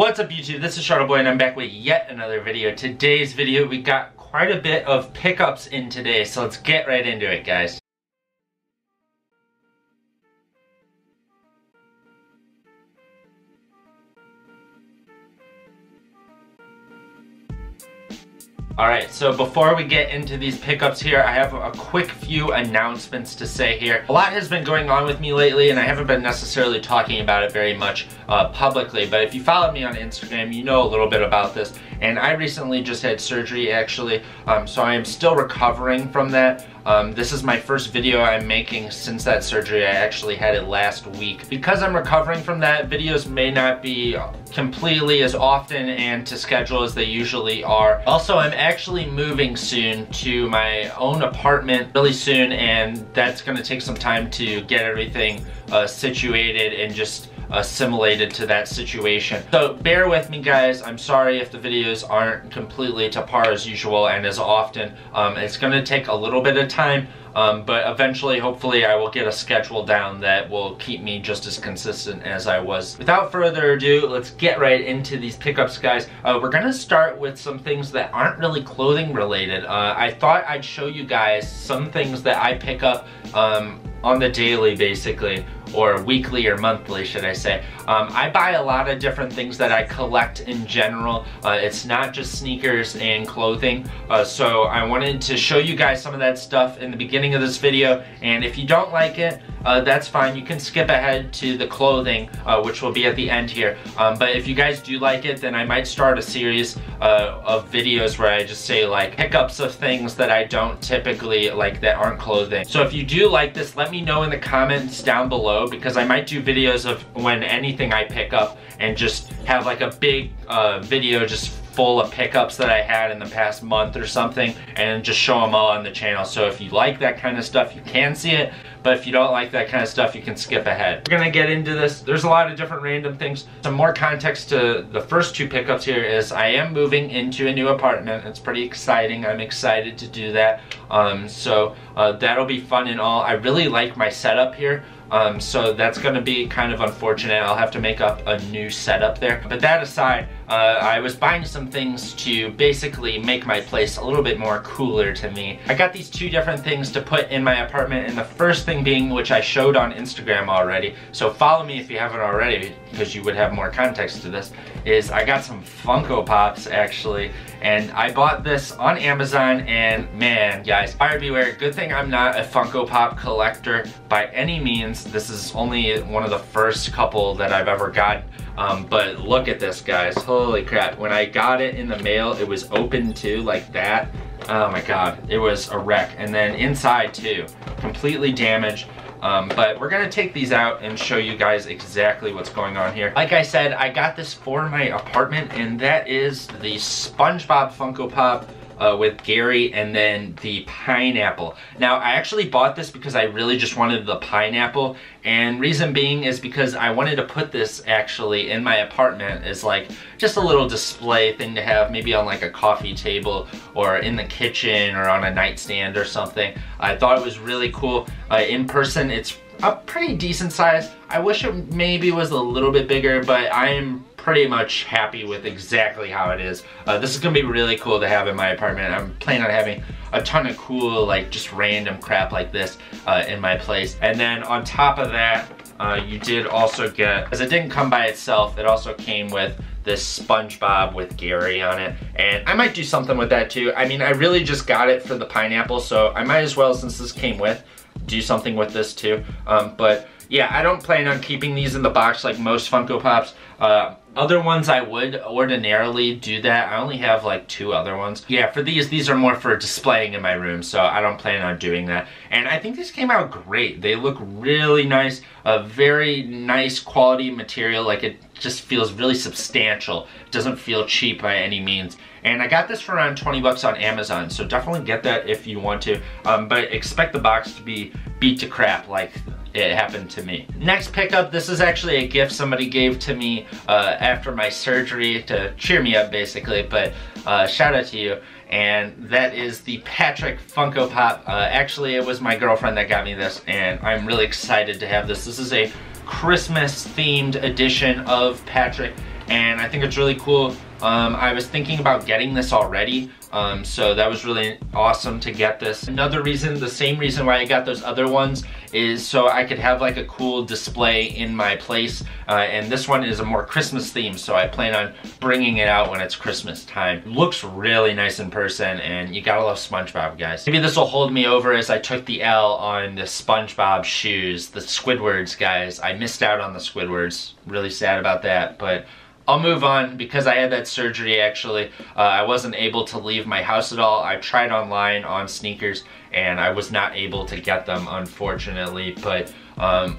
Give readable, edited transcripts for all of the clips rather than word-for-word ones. What's up YouTube, this is Shuttleboy and I'm back with yet another video. Today's video, we got quite a bit of pickups in today, so let's get right into it guys. Alright, so before we get into these pickups here, I have a quick few announcements to say here. A lot has been going on with me lately, and I haven't been necessarily talking about it very much publicly, but if you follow me on Instagram, you know a little bit about this. And I recently just had surgery actually, so I am still recovering from that. This is my first video I'm making since that surgery. I actually had it last week. Because I'm recovering from that, videos may not be completely as often and to schedule as they usually are. Also, I'm actually moving soon to my own apartment really soon, and that's gonna take some time to get everything situated and just assimilated to that situation. So bear with me guys, I'm sorry if the videos aren't completely to par as usual and as often. It's gonna take a little bit of time, but eventually hopefully I will get a schedule down that will keep me just as consistent as I was. Without further ado, let's get right into these pickups guys. We're gonna start with some things that aren't really clothing related. I thought I'd show you guys some things that I pick up on the daily basically, or weekly or monthly should I say. I buy a lot of different things that I collect in general. It's not just sneakers and clothing, so I wanted to show you guys some of that stuff in the beginning of this video, and if you don't like it, that's fine, you can skip ahead to the clothing, which will be at the end here. But if you guys do like it, then I might start a series of videos where I just say like pickups of things that I don't typically like that aren't clothing. So if you do like this, let me know in the comments down below, because I might do videos of when anything I pick up and just have like a big video just full of pickups that I had in the past month or something, and just show them all on the channel. So if you like that kind of stuff, you can see it, but if you don't like that kind of stuff, you can skip ahead. We're gonna get into this. There's a lot of different random things. Some more context to the first two pickups here is I am moving into a new apartment. It's pretty exciting. I'm excited to do that. So that'll be fun and all. I really like my setup here. So that's gonna be kind of unfortunate. I'll have to make up a new setup there. But that aside, I was buying some things to basically make my place a little bit more cooler to me. I got these two different things to put in my apartment, and the first thing being, which I showed on Instagram already, so follow me if you haven't already, because you would have more context to this, is I got some Funko Pops actually, and I bought this on Amazon, and man, guys, buyer beware. Good thing I'm not a Funko Pop collector by any means. This is only one of the first couple that I've ever got, but look at this guys, holy crap. When I got it in the mail, it was open too, like that. Oh my god, it was a wreck, and then inside too, completely damaged. But we're gonna take these out and show you guys exactly what's going on here. Like I said, I got this for my apartment, and that is the SpongeBob Funko Pop with Gary, and then the pineapple. Now, I actually bought this because I really just wanted the pineapple, and reason being is because I wanted to put this actually in my apartment as like just a little display thing to have, maybe on like a coffee table or in the kitchen or on a nightstand or something. I thought it was really cool. In person, it's a pretty decent size. I wish it maybe was a little bit bigger, but I am pretty much happy with exactly how it is. This is gonna be really cool to have in my apartment. I'm planning on having a ton of cool, like just random crap like this in my place. And then on top of that, you did also get, as it didn't come by itself, it also came with this SpongeBob with Gary on it, and I might do something with that too. I mean, I really just got it for the pineapple, so I might as well, since this came with, do something with this too. But yeah, I don't plan on keeping these in the box like most Funko Pops. Other ones I would ordinarily do that. I only have like two other ones. Yeah, for these are more for displaying in my room, so I don't plan on doing that. And I think these came out great. They look really nice, a very nice quality material. Like it just feels really substantial. It doesn't feel cheap by any means. And I got this for around 20 bucks on Amazon, so definitely get that if you want to. But expect the box to be beat to crap like it happened to me. Next pickup, this is actually a gift somebody gave to me after my surgery to cheer me up basically, but shout out to you. And that is the Patrick Funko Pop. Actually, it was my girlfriend that got me this, and I'm really excited to have this. This is a Christmas themed edition of Patrick, and I think it's really cool. I was thinking about getting this already, so that was really awesome to get this. Another reason, the same reason why I got those other ones, is so I could have like a cool display in my place, and this one is a more Christmas theme, so I plan on bringing it out when it's Christmas time. Looks really nice in person, and you gotta love SpongeBob, guys. Maybe this will hold me over, as I took the L on the SpongeBob shoes, the Squidwards, guys. I missed out on the Squidwards, really sad about that, but I'll move on because I had that surgery actually. I wasn't able to leave my house at all. I tried online on sneakers and I was not able to get them, unfortunately, but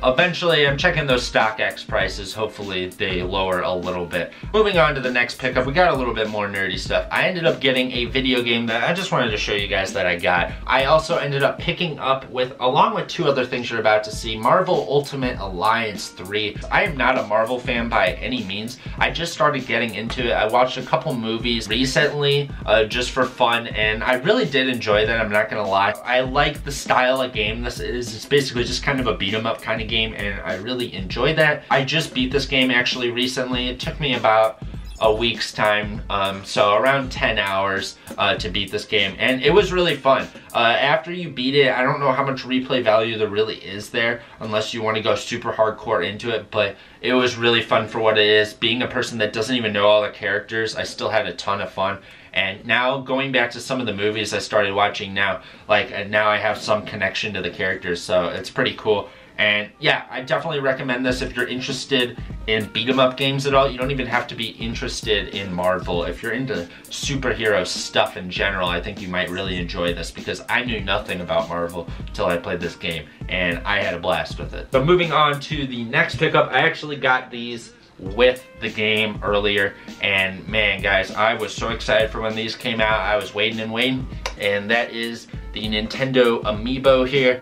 eventually I'm checking those StockX prices. Hopefully they lower a little bit. Moving on to the next pickup, we got a little bit more nerdy stuff. I ended up getting a video game that I just wanted to show you guys that I got. I also ended up picking up, with along with two other things you're about to see, Marvel Ultimate Alliance 3. I am not a Marvel fan by any means. I just started getting into it. I watched a couple movies recently just for fun, and I really did enjoy that, I'm not gonna lie. I like the style of game this is. It's basically just kind of a beat 'em up kind of game, and I really enjoy that. I just beat this game actually recently. It took me about a week's time, so around 10 hours to beat this game, and it was really fun. After you beat it, I don't know how much replay value there really is there, unless you want to go super hardcore into it, but it was really fun for what it is. Being a person that doesn't even know all the characters, I still had a ton of fun. And now, going back to some of the movies I started watching now, like now I have some connection to the characters, so it's pretty cool. And yeah, I definitely recommend this if you're interested in beat 'em up games at all. You don't even have to be interested in Marvel. If you're into superhero stuff in general, I think you might really enjoy this, because I knew nothing about Marvel until I played this game, and I had a blast with it. So moving on to the next pickup, I actually got these with the game earlier, and man, guys, I was so excited for when these came out. I was waiting and waiting, and that is the Nintendo Amiibo here.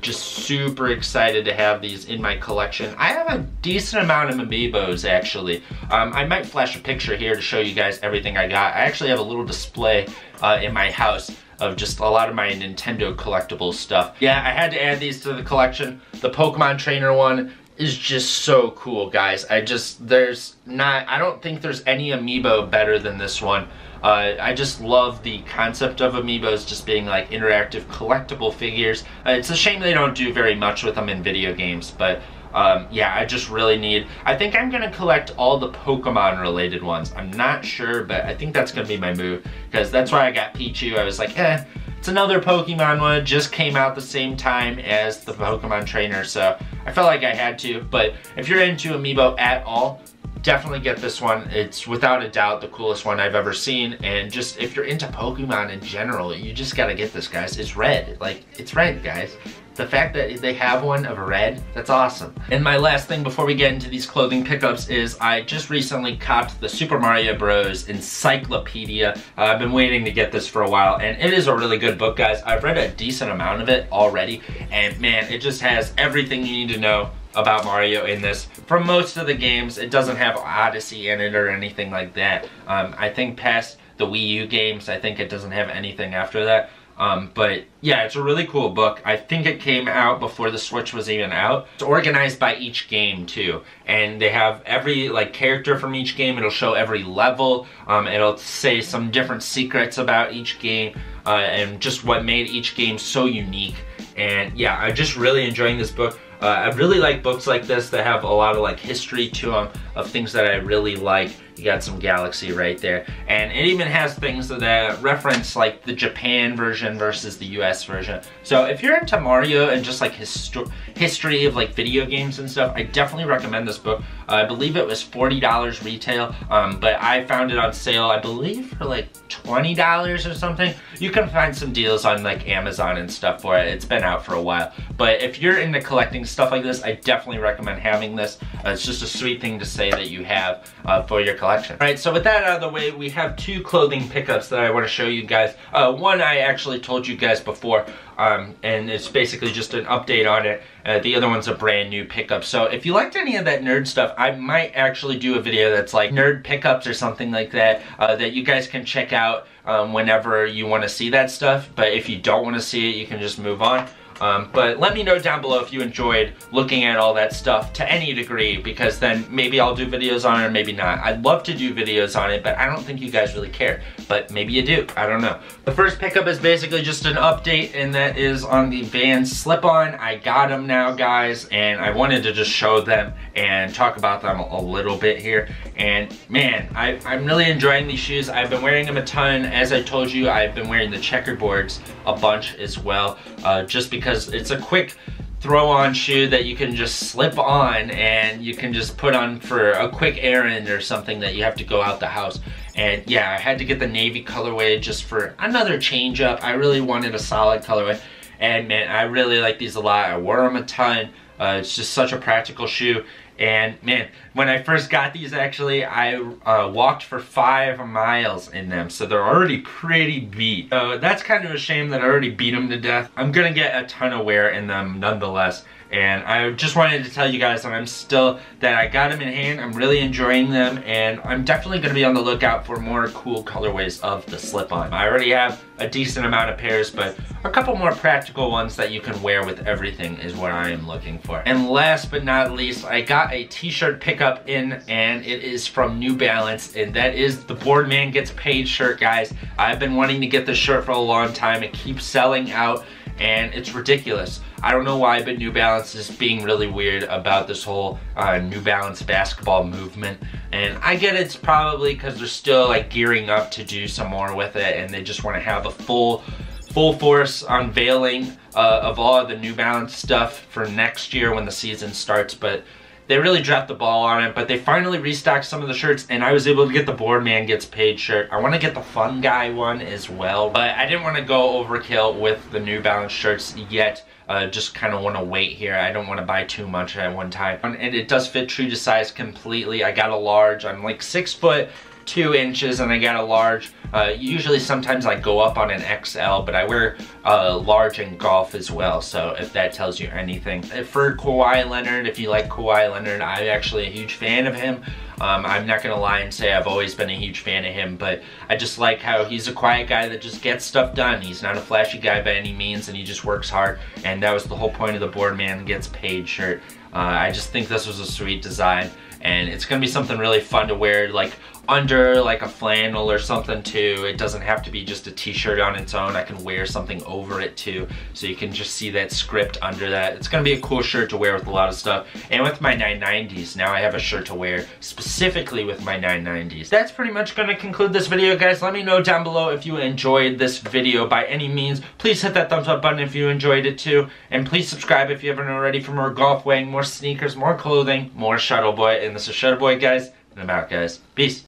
Just super excited to have these in my collection. I have a decent amount of Amiibos actually. I might flash a picture here to show you guys everything I got. I actually have a little display in my house of just a lot of my Nintendo collectible stuff. Yeah, I had to add these to the collection. The Pokemon trainer one is just so cool, guys. I don't think there's any Amiibo better than this one. I just love the concept of Amiibos just being like interactive collectible figures. It's a shame they don't do very much with them in video games, but yeah, I just really need, I think I'm gonna collect all the Pokemon related ones. I'm not sure, but I think that's gonna be my move, because that's why I got Pichu. I was like, eh, it's another Pokemon one, just came out the same time as the Pokemon trainer, so I felt like I had to. But if you're into Amiibo at all, definitely get this one. It's without a doubt the coolest one I've ever seen, and just if you're into Pokemon in general, you just gotta get this, guys. It's red, like, it's red, guys. The fact that they have one of red, that's awesome. And my last thing before we get into these clothing pickups is I just recently copped the Super Mario Bros Encyclopedia. I've been waiting to get this for a while, and it is a really good book, guys. I've read a decent amount of it already, and man, it just has everything you need to know about Mario in this. From most of the games, it doesn't have Odyssey in it or anything like that. I think past the Wii U games, I think it doesn't have anything after that. But yeah, it's a really cool book. I think it came out before the Switch was even out. It's organized by each game too, and they have every like character from each game. It'll show every level. It'll say some different secrets about each game, and just what made each game so unique. And yeah, I'm just really enjoying this book. I really like books like this that have a lot of like history to them, of things that I really like. You got some Galaxy right there, and it even has things that reference like the Japan version versus the US version. So if you're into Mario and just like history of like video games and stuff, I definitely recommend this book. I believe it was $40 retail, but I found it on sale, I believe for like $20 or something. You can find some deals on like Amazon and stuff for it. It's been out for a while, but if you're into collecting stuff like this, I definitely recommend having this. It's just a sweet thing to say that you have for your collection. All right, so with that out of the way, we have two clothing pickups that I want to show you guys. One I actually told you guys before, and it's basically just an update on it. The other one's a brand new pickup. So if you liked any of that nerd stuff, I might actually do a video that's like nerd pickups or something like that, that you guys can check out whenever you want to see that stuff. But if you don't want to see it, you can just move on. But let me know down below if you enjoyed looking at all that stuff to any degree, because then maybe I'll do videos on it or maybe not. I'd love to do videos on it, but I don't think you guys really care. But maybe you do, I don't know. The first pickup is basically just an update, and that is on the Vans slip-on. I got them now, guys, and I wanted to just show them and talk about them a little bit here. And man, I'm really enjoying these shoes. I've been wearing them a ton. As I told you, I've been wearing the checkerboards a bunch as well, just because it's a quick throw on shoe that you can just slip on and you can just put on for a quick errand or something that you have to go out the house. And yeah, I had to get the navy colorway just for another change up. I really wanted a solid colorway, and man, I really like these a lot. I wore them a ton. It's just such a practical shoe. And man, when I first got these, actually, I walked for 5 miles in them, so they're already pretty beat. So that's kind of a shame that I already beat them to death. I'm gonna get a ton of wear in them nonetheless. And I just wanted to tell you guys that I got them in hand. I'm really enjoying them, and I'm definitely gonna be on the lookout for more cool colorways of the slip-on. I already have a decent amount of pairs, but a couple more practical ones that you can wear with everything is what I am looking for. And last but not least, I got a t-shirt pickup in, and it is from New Balance, and that is the Boardman Gets Paid shirt, guys. I've been wanting to get this shirt for a long time. It keeps selling out, and it's ridiculous. I don't know why, but New Balance is being really weird about this whole New Balance basketball movement. And I get it's probably because they're still like gearing up to do some more with it, and they just want to have a full force unveiling of all of the New Balance stuff for next year when the season starts. But they really dropped the ball on it, but they finally restocked some of the shirts, and I was able to get the Boardman Gets Paid shirt. I want to get the Fun Guy one as well, but I didn't want to go overkill with the New Balance shirts yet. Just kind of want to wait here. I don't want to buy too much at one time. And it does fit true to size completely. I got a large. I'm like 6'2" and I got a large. Usually sometimes I go up on an XL, but I wear large in golf as well, so if that tells you anything. For Kawhi Leonard, if you like Kawhi Leonard, I'm actually a huge fan of him. I'm not gonna lie and say I've always been a huge fan of him, but I just like how he's a quiet guy that just gets stuff done. He's not a flashy guy by any means, and he just works hard, and that was the whole point of the Boardman Gets Paid shirt. I just think this was a sweet design, and it's gonna be something really fun to wear, like under like a flannel or something too. It doesn't have to be just a t-shirt on its own. I can wear something over it too, so you can just see that script under that. It's gonna be a cool shirt to wear with a lot of stuff. And with my 990s, now I have a shirt to wear specifically with my 990s. That's pretty much gonna conclude this video, guys. Let me know down below if you enjoyed this video by any means. Please hit that thumbs up button if you enjoyed it too, and please subscribe if you haven't already for more Golf Wang, more sneakers, more clothing, more Shuttleboy. And this is Shuttleboy, guys, and I'm out, guys. Peace.